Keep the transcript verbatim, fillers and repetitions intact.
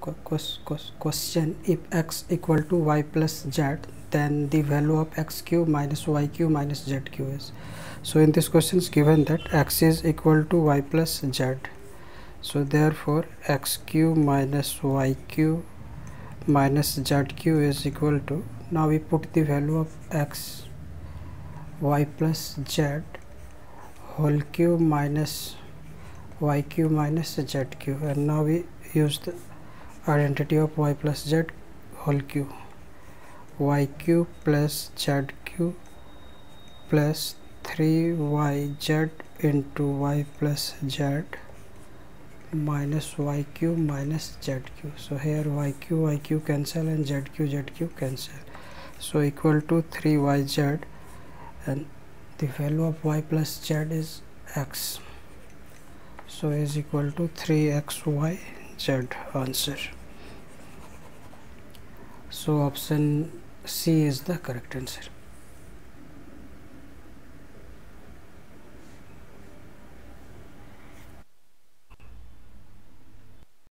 question, if x equal to y plus z, then the value of x cube minus y cube minus z cube is. So in this question is given that x is equal to y plus z. So therefore x cube minus y cube minus z cube is equal to, now we put the value of x, y plus z whole cube minus y cube minus z cube, and now we use the identity of y plus z whole cube, y cube plus z cube plus three y z into y plus z minus y cube minus z cube. So here y cube y cube cancel and z cube z cube cancel, so equal to three y z, and the value of y plus z is x, so is equal to three x y z answer. So option C is the correct answer.